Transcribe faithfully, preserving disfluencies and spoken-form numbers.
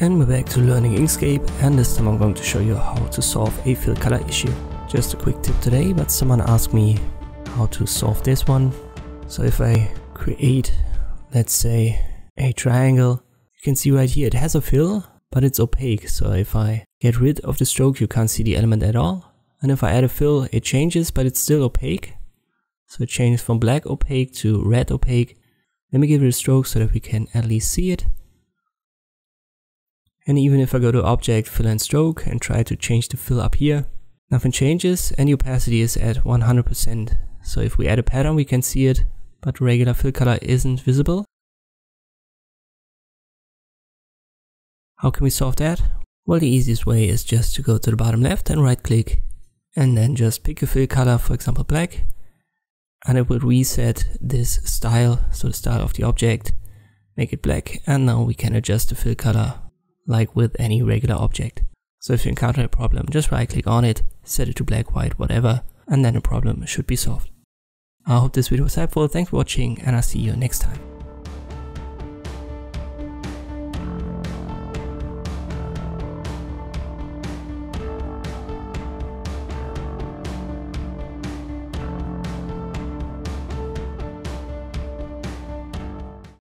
And we're back to learning Inkscape, and this time I'm going to show you how to solve a fill color issue. Just a quick tip today, but someone asked me how to solve this one. So if I create, let's say, a triangle, you can see right here it has a fill, but it's opaque. So if I get rid of the stroke, you can't see the element at all. And if I add a fill, it changes, but it's still opaque. So it changes from black opaque to red opaque. Let me give it a stroke so that we can at least see it. And even if I go to Object, Fill and Stroke and try to change the fill up here, nothing changes and the opacity is at one hundred percent. So if we add a pattern, we can see it, but regular fill color isn't visible. How can we solve that? Well, the easiest way is just to go to the bottom left and right click, and then just pick a fill color, for example black, and it will reset this style, so the style of the object, make it black, and now we can adjust the fill color like with any regular object. So if you encounter a problem, just right click on it, set it to black, white, whatever, and then the problem should be solved. I hope this video was helpful. Thanks for watching, and I'll see you next time.